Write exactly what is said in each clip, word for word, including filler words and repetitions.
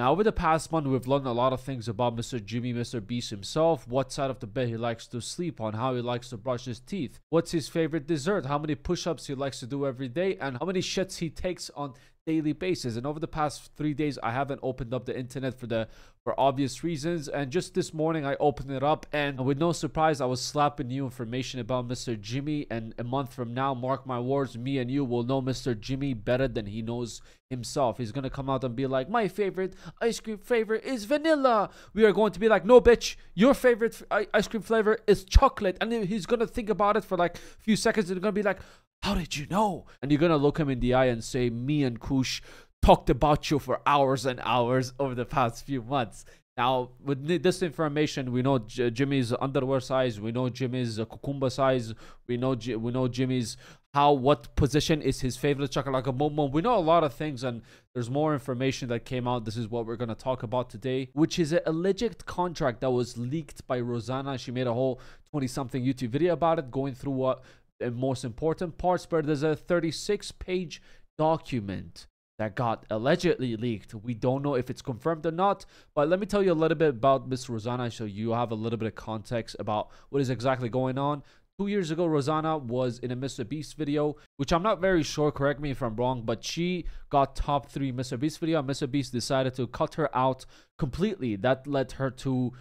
Now, over the past month, we've learned a lot of things about Mister Jimmy, Mister Beast himself, what side of the bed he likes to sleep on, how he likes to brush his teeth, what's his favorite dessert, how many push-ups he likes to do every day, and how many shits he takes on daily basis. And over the past three days, I haven't opened up the internet for the for obvious reasons. And just this morning, I opened it up, and with no surprise, I was slapping new information about Mister Jimmy. And a month from now, mark my words, me and you will know Mister Jimmy better than he knows himself. He's gonna come out and be like, my favorite ice cream flavor is vanilla. We are going to be like, no bitch, your favorite ice cream flavor is chocolate. And then he's gonna think about it for like a few seconds, and they're gonna be like, how did you know? And you're gonna look him in the eye and say, me and Kush talked about you for hours and hours over the past few months. Now, with this information, we know J Jimmy's underwear size, we know Jimmy's uh, cucumber size, we know J we know Jimmy's how, what position is his favorite chakalaka-boom-boom. We know a lot of things, and there's more information that came out. This is what we're going to talk about today, which is an alleged contract that was leaked by Rosanna. She made a whole twenty-something YouTube video about it, going through what the most important parts, but there's a thirty-six page document that got allegedly leaked. We don't know if it's confirmed or not, but let me tell you a little bit about Miss Rosanna so you have a little bit of context about what is exactly going on. Two years ago, Rosanna was in a Mister Beast video, which I'm not very sure, correct me if I'm wrong, but she got top three Mister Beast video, and Mister Beast decided to cut her out completely. That led her to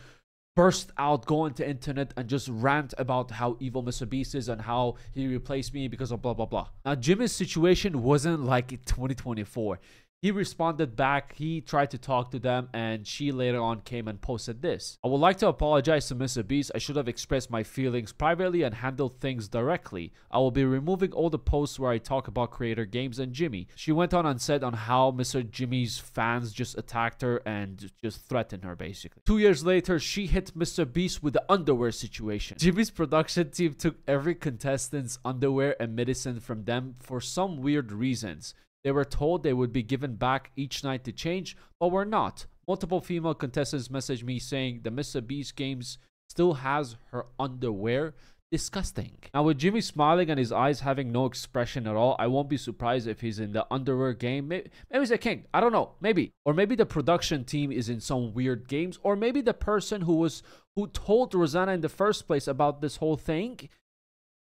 burst out, go into internet, and just rant about how evil Mister Beast is and how he replaced me because of blah blah blah. Now, Jimmy's situation wasn't like twenty twenty-four. He responded back, he tried to talk to them, and she later on came and posted this. I would like to apologize to Mister Beast. I should have expressed my feelings privately and handled things directly. I will be removing all the posts where I talk about creator games and Jimmy. She went on and said on how Mister Jimmy's fans just attacked her and just threatened her basically. Two years later, she hit Mister Beast with the underwear situation. Jimmy's production team took every contestant's underwear and medicine from them for some weird reasons. They were told they would be given back each night to change, but were not. Multiple female contestants messaged me saying the Mister Beast games still has her underwear. Disgusting. Now, with Jimmy smiling and his eyes having no expression at all, I won't be surprised if he's in the underwear game. Maybe, maybe he's a king. I don't know. Maybe. Or maybe the production team is in some weird games. Or maybe the person who was who told Rosanna in the first place about this whole thing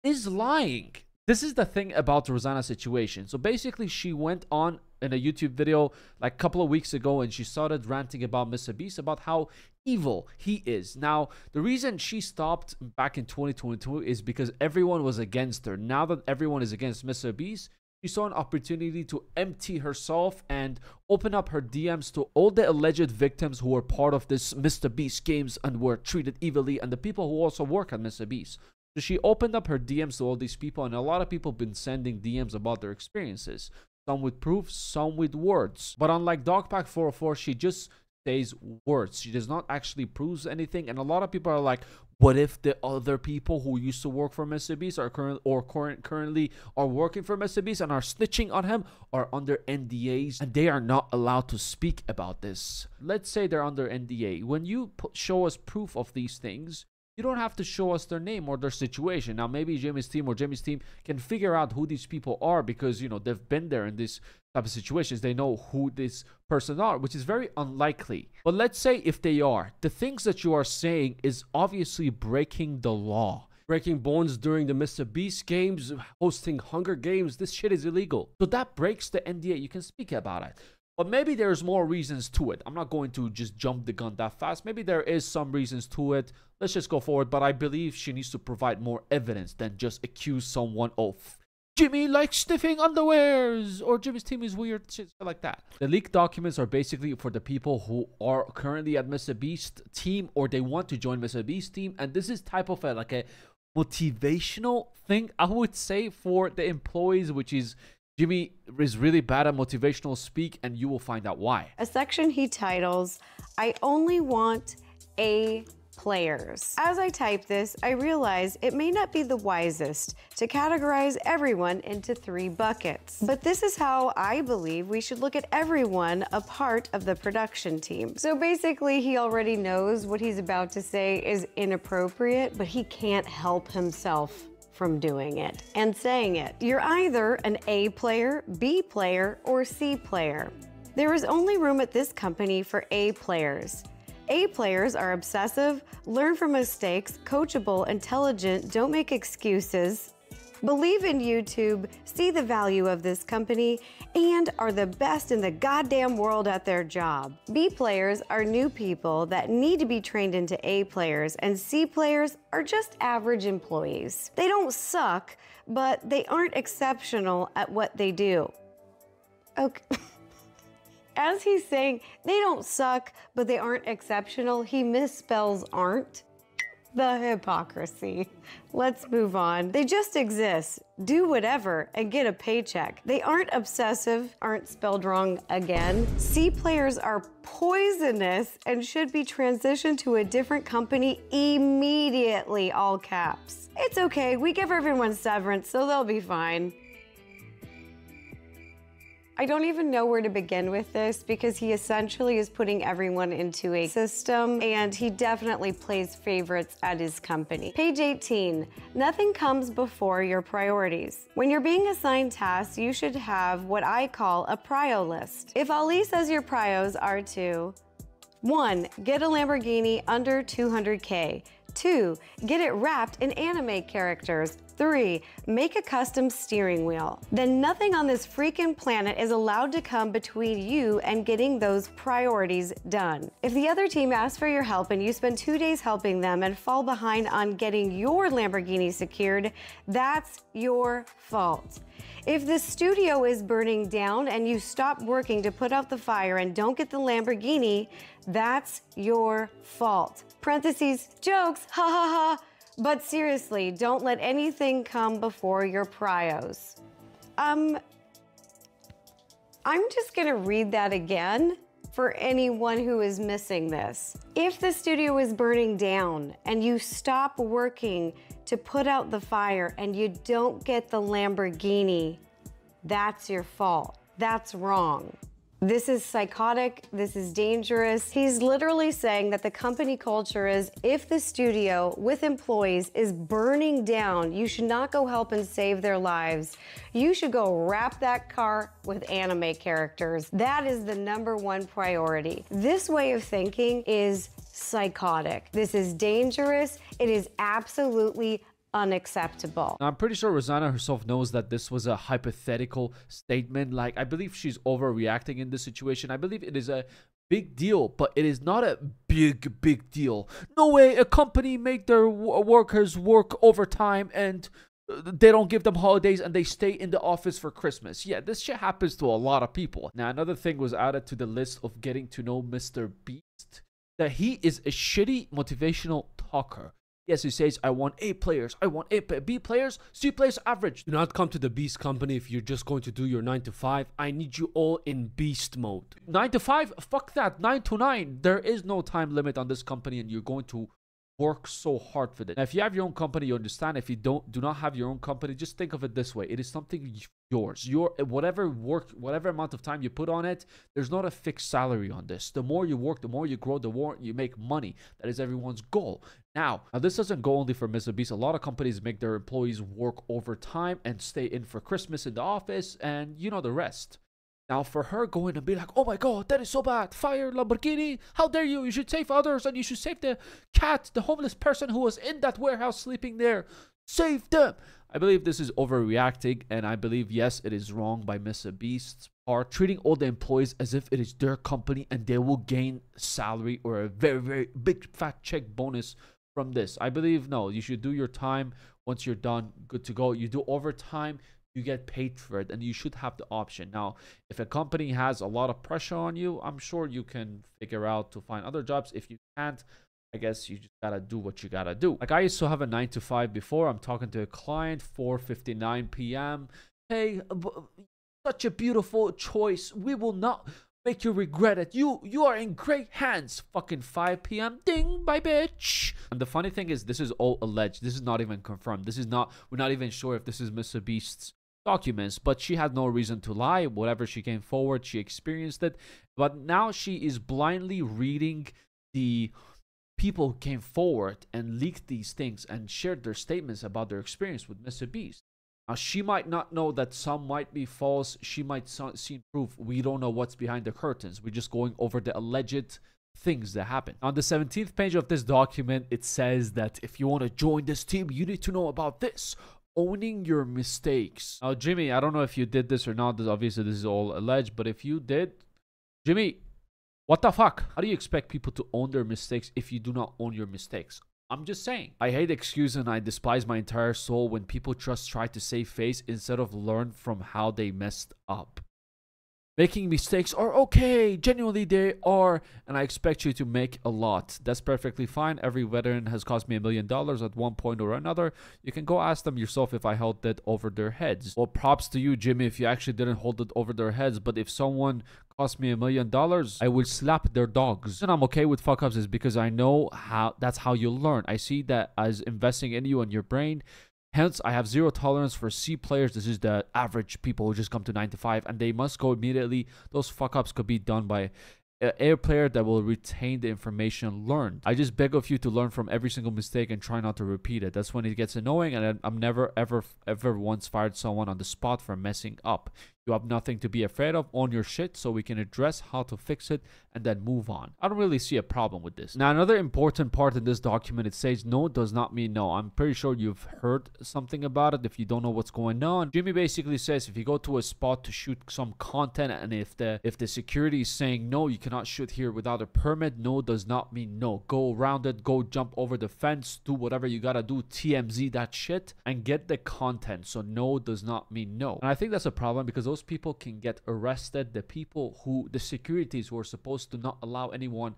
is lying. This is the thing about Rosanna's situation. So basically, she went on in a YouTube video like a couple of weeks ago, and she started ranting about Mister Beast, about how evil he is. Now, the reason she stopped back in twenty twenty-two is because everyone was against her. Now that everyone is against Mister Beast, she saw an opportunity to empty herself and open up her D Ms to all the alleged victims who were part of this Mister Beast games and were treated evilly, and the people who also work at Mister Beast. So she opened up her D Ms to all these people, and a lot of people have been sending D Ms about their experiences. Some with proof, some with words. But unlike Dogpack four oh four, she just says words. She does not actually prove anything. And a lot of people are like, what if the other people who used to work for Mister Beast are current or current currently are working for Mister Beast and are snitching on him, are under N D As, and they are not allowed to speak about this? Let's say they're under N D A. When you show us proof of these things, you don't have to show us their name or their situation. Now, maybe Jimmy's team or Jimmy's team can figure out who these people are because, you know, they've been there in this type of situations. They know who this person are, which is very unlikely. But let's say if they are, the things that you are saying is obviously breaking the law. Breaking bones during the Mister Beast games, hosting Hunger Games, this shit is illegal. So that breaks the N D A. You can speak about it. But maybe there's more reasons to it. I'm not going to just jump the gun that fast. Maybe there is some reasons to it. Let's just go forward. But I believe she needs to provide more evidence than just accuse someone of Jimmy likes sniffing underwears or Jimmy's team is weird, shit like that. The leaked documents are basically for the people who are currently at Mister Beast team or they want to join Mister Beast team. And this is type of a, like a motivational thing, I would say, for the employees, which is Jimmy is really bad at motivational speak, and you will find out why. A section he titles, I only want A players. As I type this, I realize it may not be the wisest to categorize everyone into three buckets, but this is how I believe we should look at everyone a part of the production team. So basically, he already knows what he's about to say is inappropriate, but he can't help himself from doing it and saying it. You're either an A player, B player, or C player. There is only room at this company for A players. A players are obsessive, learn from mistakes, coachable, intelligent, don't make excuses, believe in YouTube, see the value of this company, and are the best in the goddamn world at their job. B players are new people that need to be trained into A players, and C players are just average employees. They don't suck, but they aren't exceptional at what they do. Okay. As he's saying, they don't suck, but they aren't exceptional, he misspells aren't. The hypocrisy. Let's move on. They just exist, do whatever, and get a paycheck. They aren't obsessive, aren't spelled wrong again. C players are poisonous and should be transitioned to a different company immediately, all caps. It's okay, we give everyone severance, so they'll be fine. I don't even know where to begin with this because he essentially is putting everyone into a system, and he definitely plays favorites at his company. Page eighteen, nothing comes before your priorities. When you're being assigned tasks, you should have what I call a prio list. If Ali says your prios are to one, get a Lamborghini under two hundred K. two. Get it wrapped in anime characters. three. Make a custom steering wheel. Then nothing on this freaking planet is allowed to come between you and getting those priorities done. If the other team asks for your help and you spend two days helping them and fall behind on getting your Lamborghini secured, that's your fault. If the studio is burning down and you stop working to put out the fire and don't get the Lamborghini, that's your fault. Parentheses, jokes, ha ha ha. But seriously, don't let anything come before your prios. Um, I'm just gonna read that again for anyone who is missing this. If the studio is burning down and you stop working to put out the fire and you don't get the Lamborghini, that's your fault. That's wrong. This is psychotic, this is dangerous. He's literally saying that the company culture is, if the studio with employees is burning down, you should not go help and save their lives. You should go wrap that car with anime characters. That is the number one priority. This way of thinking is psychotic. This is dangerous. It is absolutely unacceptable. Now, I'm pretty sure Rosanna herself knows that this was a hypothetical statement. Like, I believe she's overreacting in this situation. I believe it is a big deal, but it is not a big, big deal. No way a company make their workers work overtime and they don't give them holidays and they stay in the office for Christmas. Yeah, this shit happens to a lot of people. Now, another thing was added to the list of getting to know Mister Beast, that he is a shitty motivational talker. Yes, he says, I want A players, I want A, B players, C players average. Do not come to the Beast company if you're just going to do your nine to five. I need you all in Beast mode. nine to five? Fuck that. nine to nine. There is no time limit on this company and you're going to work so hard for this. Now, if you have your own company, you understand. If you don't, do not have your own company, just think of it this way. It is something yours. Your, whatever work, whatever amount of time you put on it, there's not a fixed salary on this. The more you work, the more you grow, the more you make money. That is everyone's goal. Now, now this doesn't go only for Mister Beast. A lot of companies make their employees work overtime and stay in for Christmas in the office, and you know the rest. Now, for her going and be like, oh my god, that is so bad, fire Lamborghini, how dare you, you should save others and you should save the cat, the homeless person who was in that warehouse sleeping there, save them. I believe this is overreacting, and I believe, yes, it is wrong by Mister Beast's part, treating all the employees as if it is their company and they will gain salary or a very, very big fat check bonus from this. I believe, no, you should do your time. Once you're done, good to go. You do overtime, you get paid for it, and you should have the option. Now, if a company has a lot of pressure on you, I'm sure you can figure out to find other jobs. If you can't, I guess you just gotta do what you gotta do. Like, I used to have a nine to five before. I'm talking to a client, four fifty-nine p m Hey, such a beautiful choice. We will not make you regret it. You you are in great hands. Fucking five p m Ding, bye, bitch. And the funny thing is, this is all alleged. This is not even confirmed. This is not, we're not even sure if this is Mister Beast's documents, but she had no reason to lie. Whatever she came forward, she experienced it. But now she is blindly reading the people who came forward and leaked these things and shared their statements about their experience with Mister Beast. Uh, she might not know that some might be false. She might so see proof. We don't know what's behind the curtains. We're just going over the alleged things that happen. On the seventeenth page of this document, it says that if you want to join this team, you need to know about this. Owning your mistakes. Now, Jimmy, I don't know if you did this or not. This, obviously, this is all alleged. But if you did, Jimmy, what the fuck? How do you expect people to own their mistakes if you do not own your mistakes? I'm just saying. I hate excuses and I despise my entire soul when people just try to save face instead of learn from how they messed up. Making mistakes are okay. Genuinely, they are. And I expect you to make a lot. That's perfectly fine. Every veteran has cost me a million dollars at one point or another. You can go ask them yourself if I held that over their heads. Well, props to you, Jimmy, if you actually didn't hold it over their heads. But if someone cost me a million dollars, I will slap their dogs. And I'm okay with fuck ups is because I know how that's how you learn. I see that as investing in you and your brain. Hence, I have zero tolerance for C players. This is the average people who just come to nine to five and they must go immediately. Those fuck ups could be done by an air player that will retain the information learned. I just beg of you to learn from every single mistake and try not to repeat it. That's when it gets annoying, and I'm never ever ever once fired someone on the spot for messing up. You have nothing to be afraid of. Own your shit so we can address how to fix it and then move on. I don't really see a problem with this. Now, another important part in this document, it says no does not mean no. I'm pretty sure you've heard something about it if you don't know what's going on. Jimmy basically says if you go to a spot to shoot some content and if the if the security is saying no, you can cannot shoot here without a permit, no does not mean no. Go around it, go jump over the fence, do whatever you gotta do, T M Z that shit and get the content. So no does not mean no. And I think that's a problem because those people can get arrested. The people who, the securities who are supposed to not allow anyone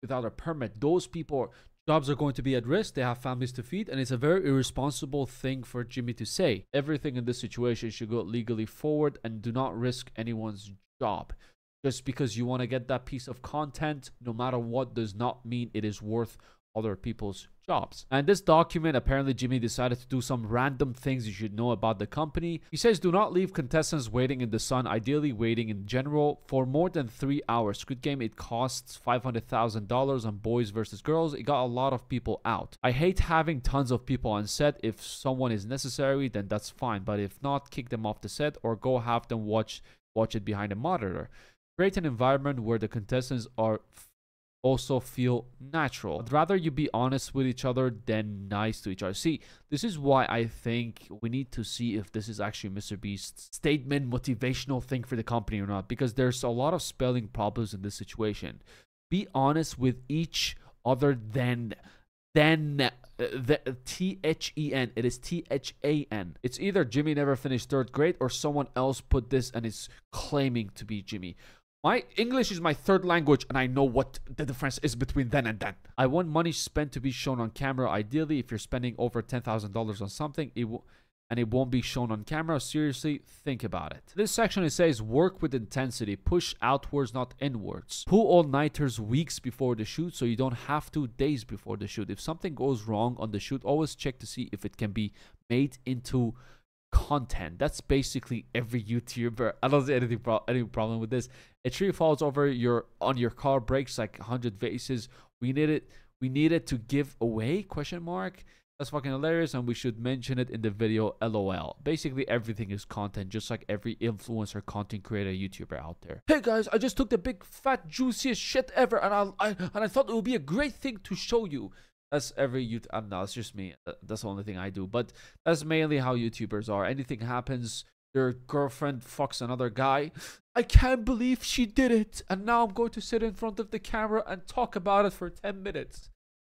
without a permit, those people are jobs are going to be at risk. They have families to feed, and it's a very irresponsible thing for Jimmy to say. Everything in this situation should go legally forward and do not risk anyone's job. Just because you want to get that piece of content, no matter what, does not mean it is worth other people's jobs. And this document, apparently Jimmy decided to do some random things you should know about the company. He says, do not leave contestants waiting in the sun, ideally waiting in general, for more than three hours. Squid Game, it costs five hundred thousand dollars on boys versus girls. It got a lot of people out. I hate having tons of people on set. If someone is necessary, then that's fine. But if not, kick them off the set or go have them watch, watch it behind a monitor. Create an environment where the contestants are also feel natural. I'd rather you be honest with each other than nice to each other. See, this is why I think we need to see if this is actually MrBeast's statement, motivational thing for the company or not, because there's a lot of spelling problems in this situation. Be honest with each other than... Then the T H E N, it is T H A N. It's either Jimmy never finished third grade or someone else put this and is claiming to be Jimmy. My English is my third language, and I know what the difference is between then and then. I want money spent to be shown on camera. Ideally, if you're spending over ten thousand dollars on something, it will... and it won't be shown on camera. Seriously, think about it. This section, it says work with intensity, push outwards, not inwards. Pull all-nighters weeks before the shoot so you don't have to days before the shoot. If something goes wrong on the shoot, always check to see if it can be made into content. That's basically every YouTuber. I don't see anything pro any problem with this. A tree falls over your on your car, breaks like one hundred vases. We need it. We need it to give away? Question mark. That's fucking hilarious, and we should mention it in the video, lol. Basically, everything is content, just like every influencer, content creator, YouTuber out there. Hey guys, I just took the big, fat, juiciest shit ever, and I, I and I thought it would be a great thing to show you. That's every YouTube. I don't know, it's just me. That's the only thing I do, but that's mainly how YouTubers are. Anything happens, their girlfriend fucks another guy. I can't believe she did it, and now I'm going to sit in front of the camera and talk about it for ten minutes.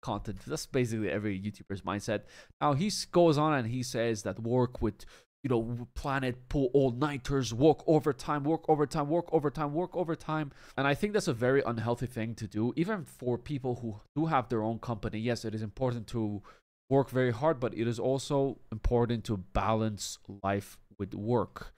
Content. That's basically every YouTuber's mindset. Now he goes on and he says that work with, you know, planet, pull all-nighters, work overtime, work overtime, work overtime, work overtime. And I think that's a very unhealthy thing to do, even for people who do have their own company. Yes, it is important to work very hard, but it is also important to balance life with work.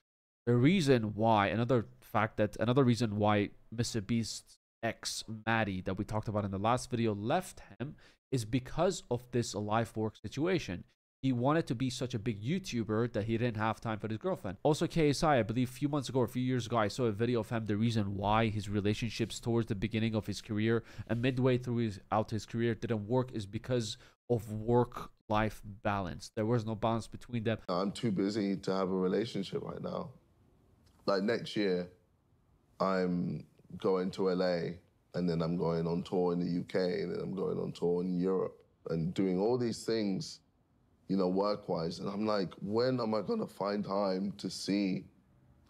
The reason why, another fact that, another reason why MrBeast's ex Maddie that we talked about in the last video left him is because of this life work situation. He wanted to be such a big YouTuber that he didn't have time for his girlfriend. Also K S I, I believe a few months ago or a few years ago, I saw a video of him, the reason why his relationships towards the beginning of his career and midway throughout his career didn't work is because of work-life balance. There was no balance between them. I'm too busy to have a relationship right now. Like next year, I'm going to L A, and then I'm going on tour in the U K, and then I'm going on tour in Europe, and doing all these things, you know, work-wise. And I'm like, when am I gonna find time to see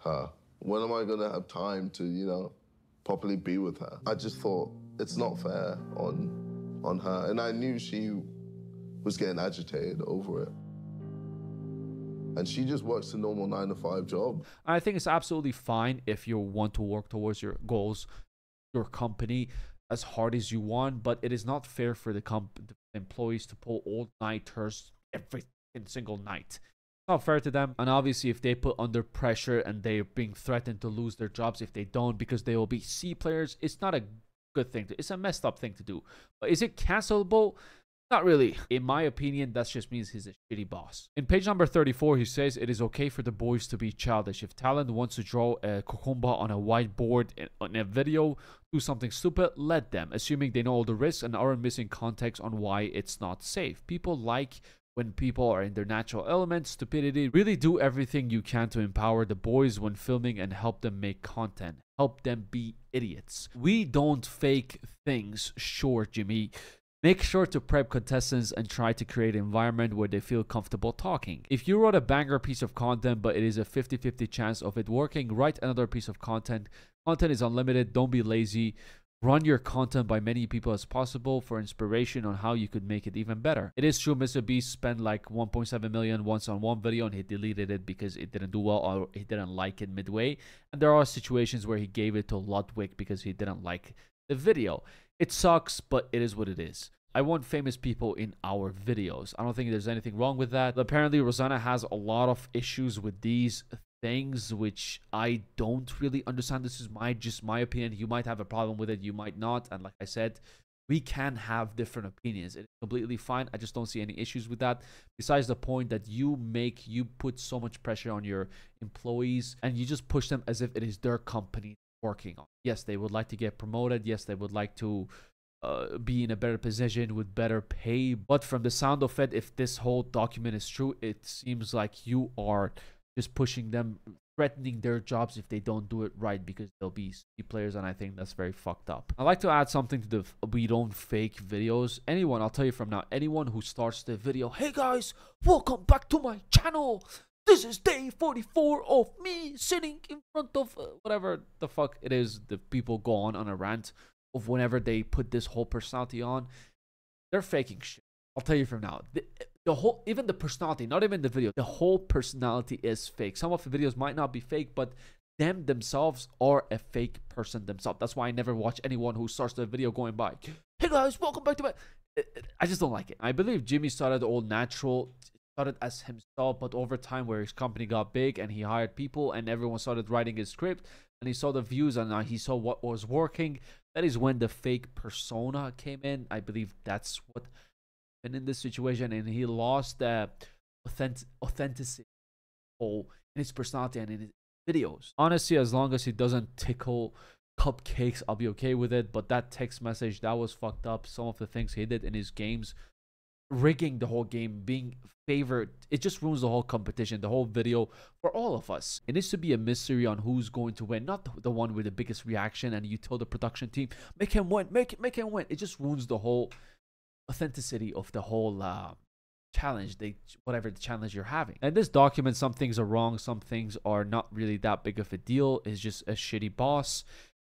her? When am I gonna have time to, you know, properly be with her? I just thought, it's not fair on, on her. And I knew she was getting agitated over it. And she just works a normal nine to five job. I think it's absolutely fine if you want to work towards your goals, your company, as hard as you want, but it is not fair for the comp the employees to pull all-nighters every single night. It's not fair to them. And obviously, if they put under pressure and they're being threatened to lose their jobs if they don't, because they will be C players, it's not a good thing. To, it's a messed up thing to do. But is it cancelable? Not really. In my opinion, that just means he's a shitty boss. In page number thirty-four, he says, it is okay for the boys to be childish. If talent wants to draw a cucumba on a whiteboard in, on a video, do something stupid, let them, assuming they know all the risks and aren't missing context on why it's not safe. People like when people are in their natural element, stupidity. Really do everything you can to empower the boys when filming and help them make content. Help them be idiots. We don't fake things, sure, Jimmy. Make sure to prep contestants and try to create an environment where they feel comfortable talking. If you wrote a banger piece of content, but it is a fifty fifty chance of it working, write another piece of content. Content is unlimited. Don't be lazy. Run your content by many people as possible for inspiration on how you could make it even better. It is true MrBeast spent like one point seven million once on one video and he deleted it because it didn't do well or he didn't like it midway. And there are situations where he gave it to Ludwig because he didn't like the video. It sucks, but it is what it is. I want famous people in our videos. I don't think there's anything wrong with that. Apparently, Rosanna has a lot of issues with these things, which I don't really understand. This is my just my opinion. You might have a problem with it. You might not. And like I said, we can have different opinions. It's completely fine. I just don't see any issues with that. Besides the point that you make, you put so much pressure on your employees and you just push them as if it is their company. Working on. Yes, they would like to get promoted. Yes, they would like to uh, be in a better position with better pay. But from the sound of it, if this whole document is true, it seems like you are just pushing them, threatening their jobs if they don't do it right because they'll be C players, and I think that's very fucked up. I'd like to add something to the we don't fake videos. Anyone, I'll tell you from now, anyone who starts the video, hey guys, welcome back to my channel. This is day forty-four of me sitting in front of uh, whatever the fuck it is. The people go on on a rant of whenever they put this whole personality on. They're faking shit. I'll tell you from now. The, the whole, even the personality, not even the video, the whole personality is fake. Some of the videos might not be fake, but them themselves are a fake person themselves. That's why I never watch anyone who starts the video going by, hey guys, welcome back to my... I just don't like it. I believe Jimmy started all natural... started as himself, but over time where his company got big and he hired people and everyone started writing his script and he saw the views and uh, he saw what was working. That is when the fake persona came in. I believe that's what happened in this situation, and he lost the uh, authenticity in his personality and in his videos. Honestly, as long as he doesn't tickle cupcakes, I'll be okay with it. But that text message, that was fucked up. Some of the things he did in his games, rigging the whole game, being favored, it just ruins the whole competition, the whole video for all of us. It needs to be a mystery on who's going to win, not the one with the biggest reaction and you tell the production team, make him win, make make him win. It just ruins the whole authenticity of the whole uh, challenge, they whatever the challenge you're having. And this document, some things are wrong, some things are not really that big of a deal. It's just a shitty boss.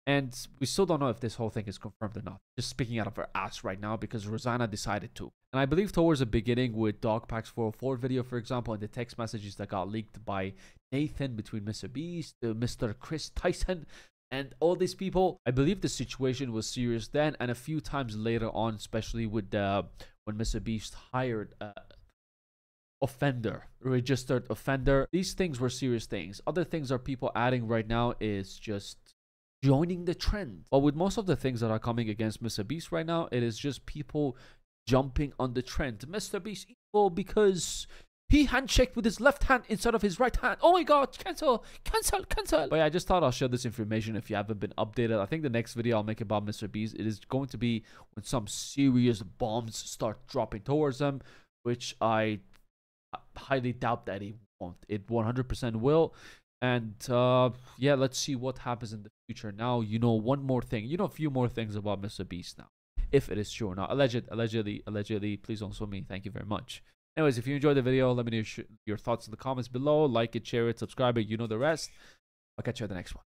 And we still don't know if this whole thing is confirmed or not. Just speaking out of her ass right now because Rosanna decided to. And I believe towards the beginning with Dogpack four oh four video, for example, and the text messages that got leaked by Nathan between MrBeast, uh, Mister Chris Tyson, and all these people, I believe the situation was serious then. And a few times later on, especially with uh, when MrBeast hired uh, offender, registered offender, these things were serious things. Other things are people adding right now is just... joining the trend. But with most of the things that are coming against MrBeast right now, it is just people jumping on the trend. MrBeast evil because He handshaked with his left hand instead of his right hand. Oh my god, cancel, cancel, cancel. But yeah, I just thought I'll share this information if you haven't been updated. I think the next video I'll make about MrBeast, it is going to be when some serious bombs start dropping towards him, which I highly doubt that he won't. It one hundred percent will. And uh, yeah, let's see what happens in the future. Now, you know one more thing. You know a few more things about MrBeast now. If it is true or not. Alleged, allegedly, allegedly. Please don't sue me. Thank you very much. Anyways, if you enjoyed the video, let me know your thoughts in the comments below. Like it, share it, subscribe it. You know the rest. I'll catch you at the next one.